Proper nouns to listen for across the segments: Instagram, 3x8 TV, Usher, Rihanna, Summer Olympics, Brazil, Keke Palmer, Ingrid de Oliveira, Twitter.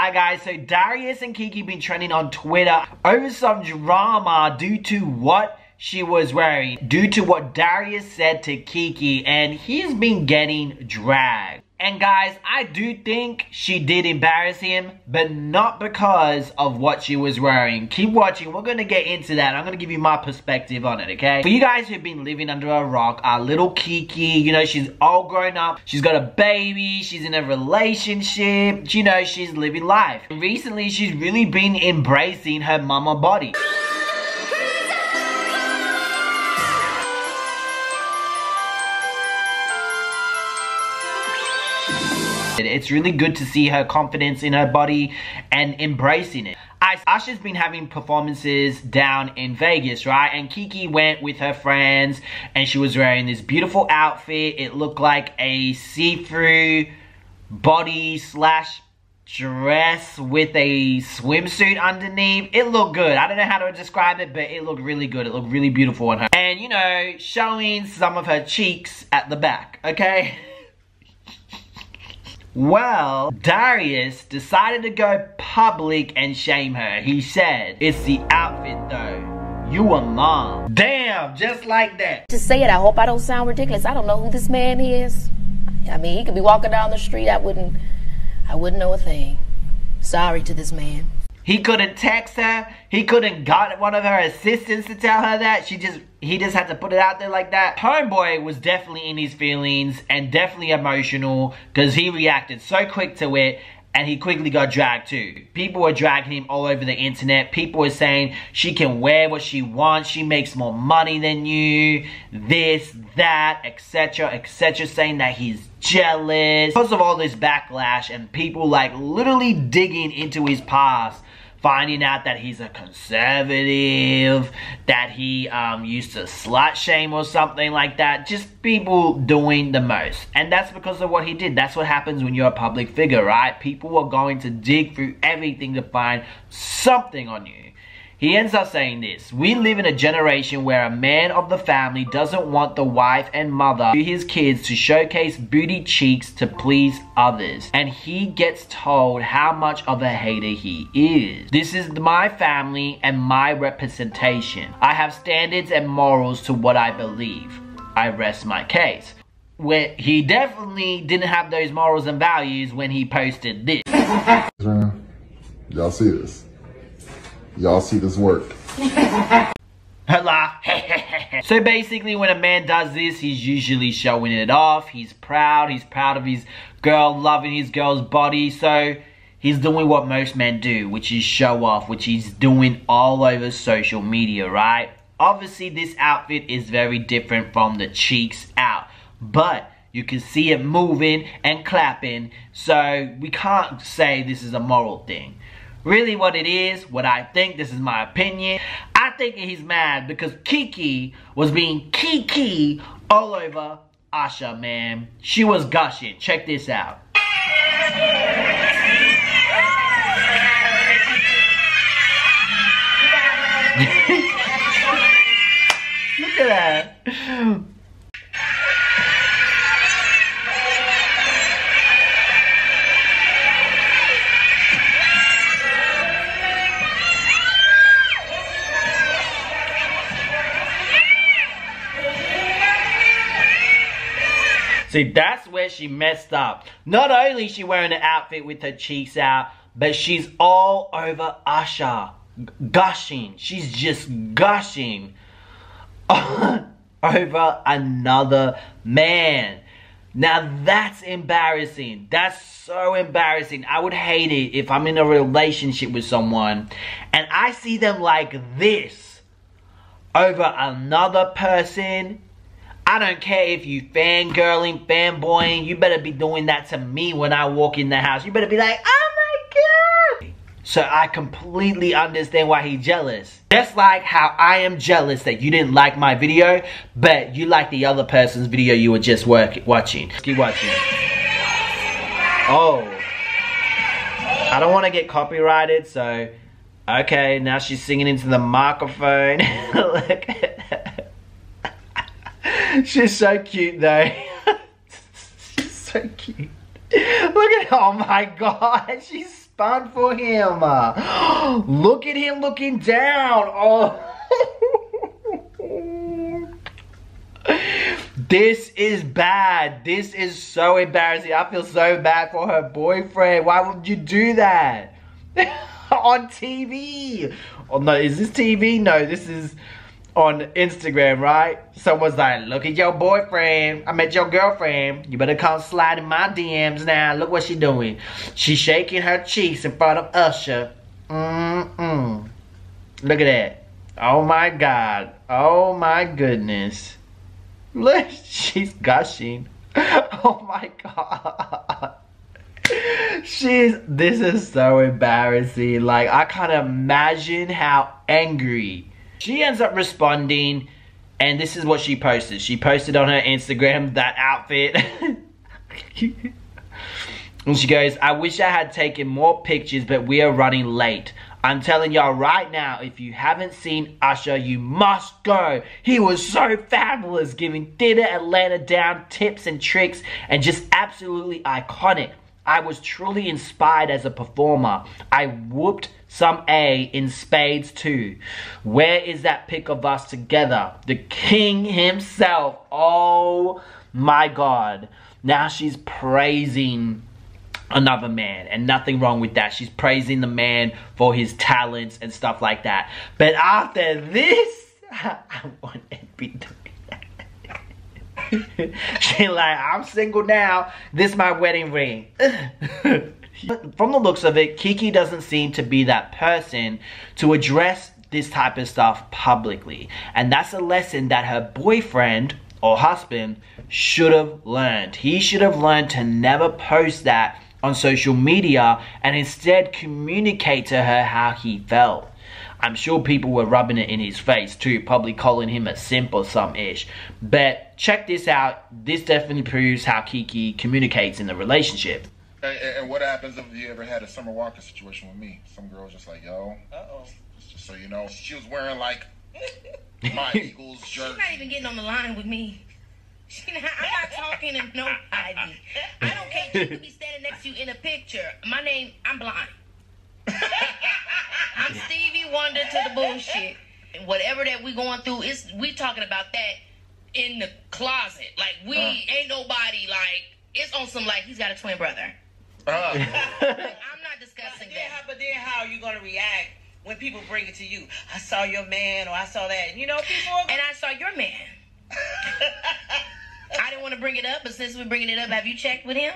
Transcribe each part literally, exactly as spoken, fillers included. Alright guys, so Darius and Keke been trending on Twitter over some drama due to what she was wearing, due to what Darius said to Keke, and he's been getting dragged. And guys, I do think she did embarrass him, but not because of what she was wearing. Keep watching, we're gonna get into that. I'm gonna give you my perspective on it, okay? For you guys who've been living under a rock, our little Keke, you know, she's all grown up, she's got a baby, she's in a relationship, you know, she's living life. Recently, she's really been embracing her mama body. It's really good to see her confidence in her body and embracing it. Usher's been having performances down in Vegas, right? And Keke went with her friends and she was wearing this beautiful outfit. It looked like a see-through body slash dress with a swimsuit underneath. It looked good. I don't know how to describe it, but it looked really good. It looked really beautiful on her. And, you know, showing some of her cheeks at the back, okay? Well, Darius decided to go public and shame her. He said, "It's the outfit though. You a mom." Damn, just like that. To say it, I hope I don't sound ridiculous. I don't know who this man is. I mean, he could be walking down the street. I wouldn't, I wouldn't know a thing. Sorry to this man. He couldn't text her. He couldn't got one of her assistants to tell her that. She just... He just had to put it out there like that. Homeboy was definitely in his feelings and definitely emotional because he reacted so quick to it and he quickly got dragged too. People were dragging him all over the internet. People were saying she can wear what she wants. She makes more money than you. This, that, et cetera, et cetera, saying that he's jealous. Because of all this backlash and people like literally digging into his past, finding out that he's a conservative, that he um, used to slut shame or something like that. Just people doing the most. And that's because of what he did. That's what happens when you're a public figure, right? People are going to dig through everything to find something on you. He ends up saying this: "We live in a generation where a man of the family doesn't want the wife and mother to his kids to showcase booty cheeks to please others. And he gets told how much of a hater he is. This is my family and my representation. I have standards and morals to what I believe. I rest my case." Where he definitely didn't have those morals and values when he posted this. Y'all see this? Y'all see this work. Hello. So basically when a man does this, he's usually showing it off. He's proud. He's proud of his girl, loving his girl's body. So he's doing what most men do, which is show off, which he's doing all over social media, right? Obviously this outfit is very different from the cheeks out, but you can see it moving and clapping. So we can't say this is a moral thing. Really what it is, what I think, this is my opinion. I think he's mad because Keke was being Keke all over Usher, man. She was gushing. Check this out. Look at that. See, that's where she messed up. Not only is she wearing an outfit with her cheeks out, but she's all over Usher. Gushing. She's just gushing over another man. Now, that's embarrassing. That's so embarrassing. I would hate it if I'm in a relationship with someone and I see them like this over another person. I don't care if you fangirling, fanboying, you better be doing that to me when I walk in the house. You better be like, oh my God. So I completely understand why he's jealous. Just like how I am jealous that you didn't like my video, but you liked the other person's video you were just work watching. Keep watching. Oh. I don't want to get copyrighted, so... Okay, now she's singing into the microphone. Look at that. She's so cute though. She's so cute. Look at her. Oh my God. She's fun for him. Look at him looking down. Oh. This is bad. This is so embarrassing. I feel so bad for her boyfriend. Why would you do that? On T V. Oh no, is this T V? No, this is on Instagram, right? Someone's like, look at your boyfriend. I met your girlfriend. You better come slide in my D Ms now. Look what she doing. She's shaking her cheeks in front of Usher. Mm-mm. Look at that. Oh my God. Oh my goodness. Look, she's gushing. Oh my God. She's, this is so embarrassing. Like, I can't imagine how angry. She ends up responding, and this is what she posted. She posted on her Instagram that outfit. And she goes, I wish I had taken more pictures, but we are running late. I'm telling y'all right now, if you haven't seen Usher, you must go. He was so fabulous, giving Theatre Atlanta down tips and tricks, and just absolutely iconic. I was truly inspired as a performer. I whooped some A in spades too. Where is that pic of us together? The king himself. Oh my God. Now she's praising another man, and nothing wrong with that. She's praising the man for his talents and stuff like that. But after this, I want everything. She like, I'm single now. This is my wedding ring. From the looks of it, Keke doesn't seem to be that person to address this type of stuff publicly. And that's a lesson that her boyfriend or husband should have learned. He should have learned to never post that on social media and instead communicate to her how he felt. I'm sure people were rubbing it in his face too, probably calling him a simp or some-ish. But check this out. This definitely proves how Keke communicates in the relationship. And, and what happens if you ever had a Summer Walker situation with me? Some girl's just like, yo, uh-oh. Just so you know, she was wearing like my Eagles jersey. She's not even getting on the line with me. She not, I'm not talking to nobody. I don't care if she could be standing next to you in a picture. My name, I'm blind. I'm Stevie Wonder to the bullshit. And whatever that we going through, it's, we talking about that in the closet. Like, we uh. ain't nobody, like, it's on some, like, he's got a twin brother. Uh. Like, I'm not discussing but, that. Yeah, but then how are you going to react when people bring it to you? I saw your man, or I saw that. You know, people are... And I saw your man. I didn't want to bring it up, but since we're bringing it up, have you checked with him?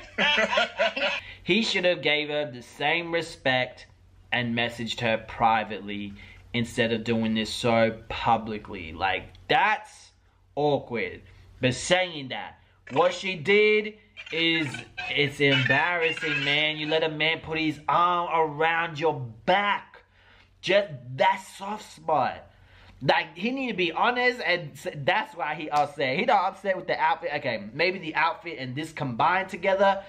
He should have gave her the same respect and messaged her privately instead of doing this so publicly. Like, that's awkward. But saying that, what she did is, it's embarrassing, man. You let a man put his arm around your back. Just that soft spot. Like, he need to be honest, and that's why he upset. He not upset with the outfit. Okay, maybe the outfit and this combined together.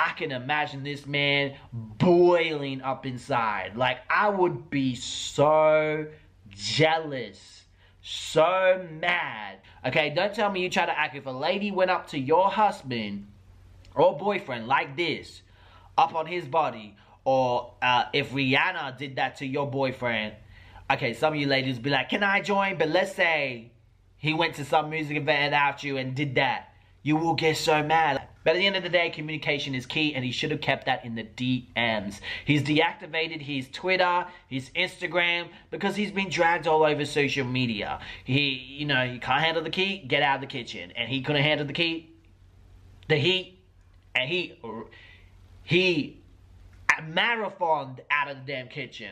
I can imagine this man boiling up inside. Like, I would be so jealous, so mad. Okay, don't tell me you try to act. If a lady went up to your husband or boyfriend like this, up on his body, or uh, if Rihanna did that to your boyfriend, okay, some of you ladies be like, can I join? But let's say he went to some music event without you and did that. You will get so mad. But at the end of the day, communication is key, and he should have kept that in the D Ms. He's deactivated his Twitter, his Instagram, because he's been dragged all over social media. He, you know, he can't handle the key, get out of the kitchen. And he couldn't handle the key, the heat, and he, he marathoned out of the damn kitchen.